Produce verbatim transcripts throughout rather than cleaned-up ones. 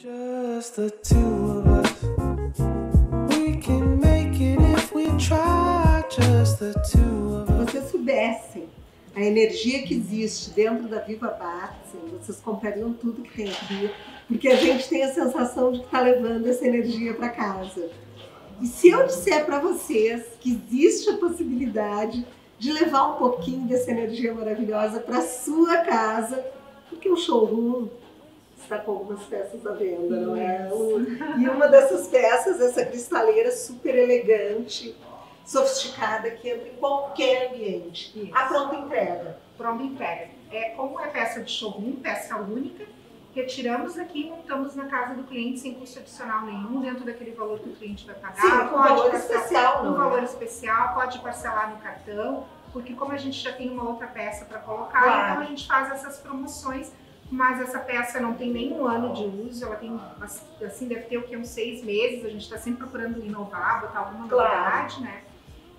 Just the two of us. We can make it if we try. Just the two of us. Se vocês soubessem a energia que existe dentro da Viva Bartz, vocês comprariam tudo que tem aqui, porque a gente tem a sensação de que está levando essa energia para casa. E se eu disser para vocês que existe a possibilidade de levar um pouquinho dessa energia maravilhosa para sua casa, porque o Shogun está com algumas peças à venda, não é? E uma dessas peças, essa cristaleira super elegante, sofisticada, que entra em qualquer ambiente. Isso. A pronta entrega. Pronta entrega. É, como é peça de Shogun, peça única, retiramos aqui e montamos na casa do cliente sem custo adicional nenhum, dentro daquele valor que o cliente vai pagar. Sim, pode um valor parcelar, especial. Um valor especial, pode parcelar no cartão, porque como a gente já tem uma outra peça para colocar, claro, então a gente faz essas promoções. Mas essa peça não tem nem um ano de uso, ela tem, assim, deve ter o que, uns seis meses, a gente está sempre procurando inovar, botar alguma novidade, claro, né?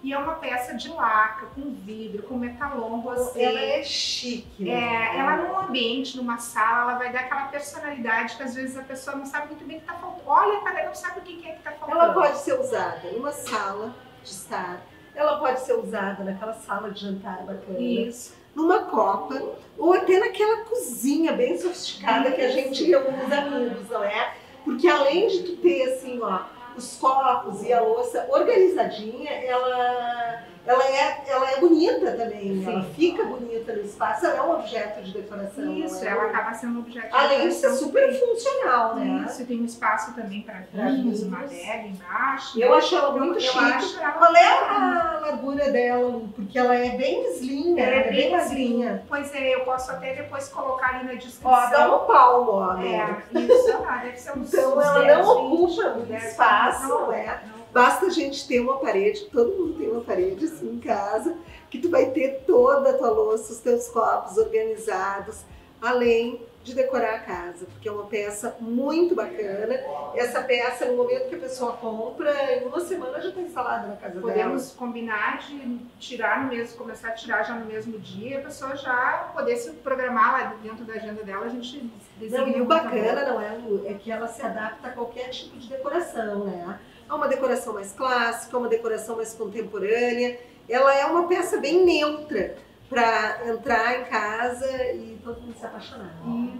E é uma peça de laca, com vidro, com metalombo, assim. Ela é chique. É, ela num ambiente, numa sala, ela vai dar aquela personalidade que às vezes a pessoa não sabe muito bem o que está faltando. Olha, cara, não sabe o que é que está faltando. Ela pode ser usada numa sala de estar, ela pode ser usada naquela sala de jantar bacana. Isso. Numa copa, ou até naquela cozinha bem sofisticada que a gente reúne os amigos, não é? Porque além de tu ter, assim, ó, os copos e a louça organizadinha, ela, ela, é, ela é bonita também, ela fica bonita no espaço, ela é um objeto de decoração. Isso, ela acaba sendo um objeto de decoração. Além de ser super funcional, né? Isso, tem um espaço também para vinhos, uma adega embaixo. Eu acho ela muito chique. Qual é a largura dela? Porque ela é bem eslinha, ela é bem magrinha. Pois é, eu posso até depois colocar ali na descrição. Ó, dá um pau, ó. É, isso, deve ser um Então ela não ocupa muito espaço. Não, não é? Não. Basta a gente ter uma parede, todo mundo tem uma parede assim em casa, que tu vai ter toda a tua louça, os teus copos organizados, além de decorar a casa, porque é uma peça muito bacana. Essa peça, no momento que a pessoa compra, em uma semana já está instalada na casa dela. Podemos combinar de tirar no mesmo, começar a tirar já no mesmo dia, a pessoa já poder se programar lá dentro da agenda dela, a gente desenha. Não, e o bacana, não é, Lu, é que ela se adapta a qualquer tipo de decoração, né? Há uma decoração mais clássica, uma decoração mais contemporânea, ela é uma peça bem neutra para entrar em casa e todo mundo se apaixonar.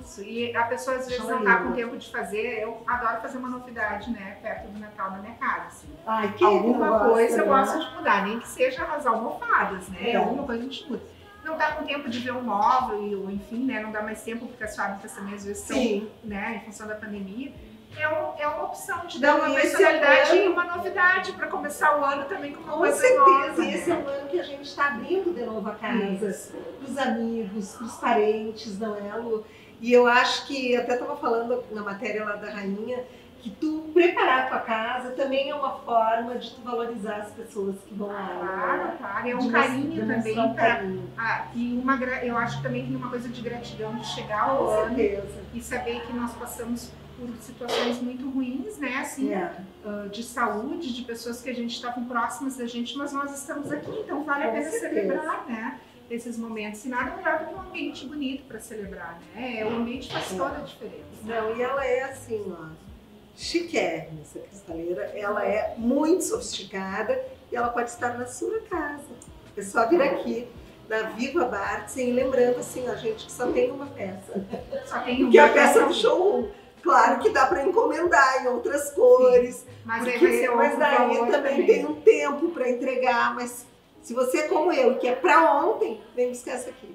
Isso, e a pessoa às vezes não tá com tempo de fazer, eu adoro fazer uma novidade, né, perto do Natal na minha casa, assim. Ai, que alguma coisa eu gosto de mudar, nem que seja as almofadas, né, alguma coisa a gente muda. Não tá com tempo de ver um móvel, ou enfim, né, não dá mais tempo, porque as fábricas também às vezes são, né, em função da pandemia. É, um, é uma opção de dar uma personalidade e uma novidade para começar o ano também com uma coisa nova. Com certeza, esse é o ano que a gente está abrindo de novo a casa, para os amigos, para os parentes, não é, Lu? E eu acho que, até estava falando na matéria lá da Rainha, que tu preparar a tua casa também é uma forma de tu valorizar as pessoas que vão lá. Claro, claro, é um carinho também. Pra, ah, e uma, eu acho também que uma coisa de gratidão de chegar ao ano e saber que nós passamos por situações muito ruins, né, assim, yeah, uh, de saúde, de pessoas que a gente estavam próximas da gente, mas nós estamos aqui, então vale a pena celebrar, né, esses momentos. E nada melhor do que um ambiente bonito para celebrar, né, o ambiente faz toda a diferença. Não, e ela é assim, ó, chiquérrima, essa cristaleira, ela é muito sofisticada e ela pode estar na sua casa. É só vir aqui na Viva Bartz, e lembrando assim, ó, gente, que só tem uma peça, só tem uma que é a peça do Shogun. Claro que dá para encomendar em outras cores, sim, mas, porque, aí vai mas daí também, também tem um tempo para entregar, mas se você é como eu, que é para ontem, vem buscar essa aqui.